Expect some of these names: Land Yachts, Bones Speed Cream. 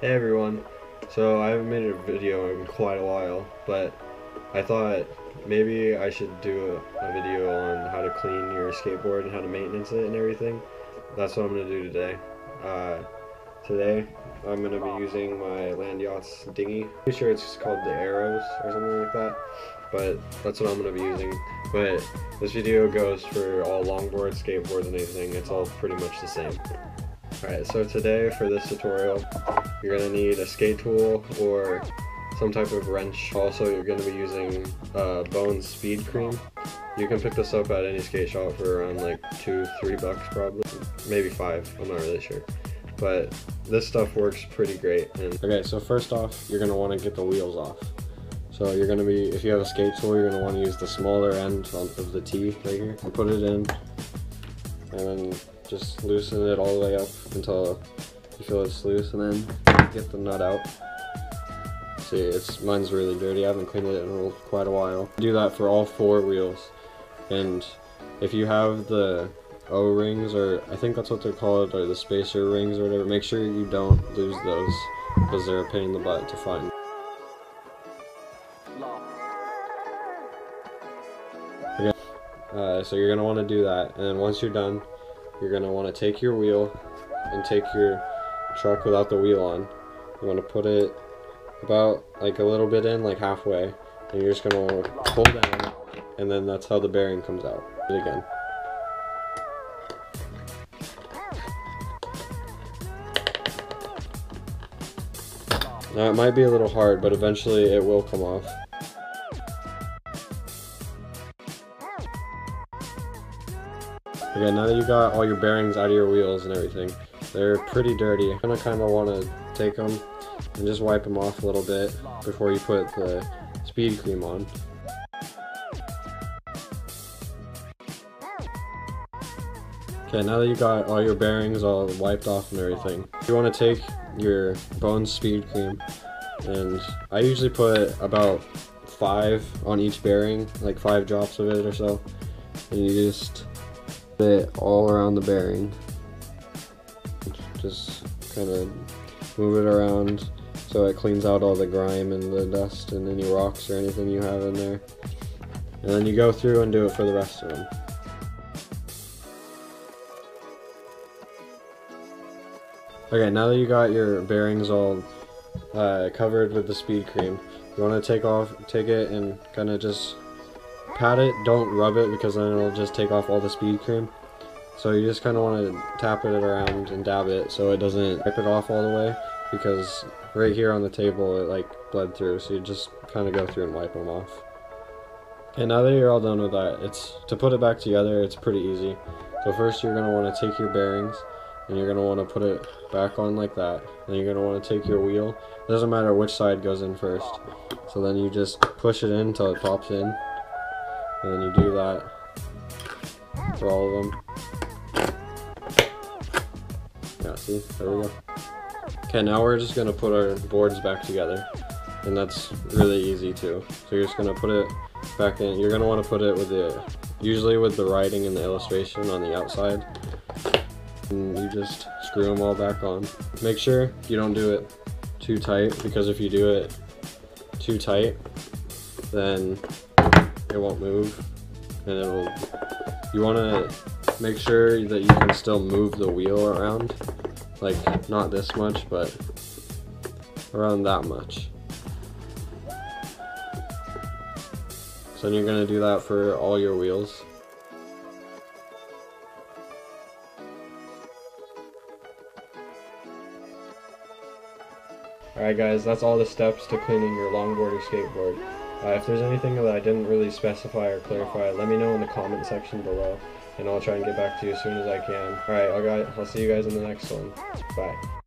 Hey everyone, so I haven't made a video in quite a while, but I thought maybe I should do a video on how to clean your skateboard and how to maintenance it and everything. That's what I'm going to do today. Today I'm going to be using my Land Yachts dinghy. I'm pretty sure it's called the Arrows or something like that, but that's what I'm going to be using. But this video goes for all longboards, skateboards and everything. It's all pretty much the same. Alright, so today for this tutorial, you're going to need a skate tool or some type of wrench. Also, you're going to be using Bones Speed Cream. You can pick this up at any skate shop for around like $2-3 probably. Maybe $5, I'm not really sure. But this stuff works pretty great. Okay, so first off, you're going to want to get the wheels off. So you're going to be, if you have a skate tool, you're going to want to use the smaller end of the T right here. Put it in, and then just loosen it all the way up until you feel it's loose, and then get the nut out. See, mine's really dirty. I haven't cleaned it in quite a while. Do that for all four wheels. And if you have the O-rings, or I think that's what they're called, or the spacer rings or whatever, make sure you don't lose those because they're a pain in the butt to find. Okay. So you're gonna want to do that, and then once you're done, you're going to want to take your wheel and take your truck without the wheel on. You want to put it about like a little bit in, like halfway, and you're just going to pull down, and then that's how the bearing comes out. Do it again. Now it might be a little hard, but eventually it will come off. Okay, now that you got all your bearings out of your wheels and everything, they're pretty dirty. You're gonna kind of want to take them and just wipe them off a little bit before you put the speed cream on. Okay, now that you got all your bearings all wiped off and everything, you want to take your Bones Speed Cream, and I usually put about 5 on each bearing, like 5 drops of it or so, and you just it all around the bearing. Just kind of move it around so it cleans out all the grime and the dust and any rocks or anything you have in there. And then you go through and do it for the rest of them. Okay, now that you got your bearings all covered with the speed cream, you want to take it and kind of just pat it, don't rub it because then it'll just take off all the speed cream. So you just kind of want to tap it around and dab it so it doesn't wipe it off all the way, because right here on the table it like bled through, so you just kind of go through and wipe them off. And now that you're all done with that, to put it back together, it's pretty easy. So first you're going to want to take your bearings and you're going to want to put it back on like that. Then you're going to want to take your wheel. It doesn't matter which side goes in first. So then you just push it in until it pops in. And then you do that for all of them. Yeah, see? There we go. Okay, now we're just going to put our boards back together. And that's really easy too. So you're just going to put it back in. You're going to want to put it usually with the writing and the illustration on the outside. And you just screw them all back on. Make sure you don't do it too tight, because if you do it too tight, then it won't move, and you want to make sure that you can still move the wheel around, like not this much, but around that much. So then you're going to do that for all your wheels. Alright guys, that's all the steps to cleaning your longboard or skateboard. If there's anything that I didn't really specify or clarify, let me know in the comment section below, and I'll try and get back to you as soon as I can. Alright, I'll see you guys in the next one. Bye.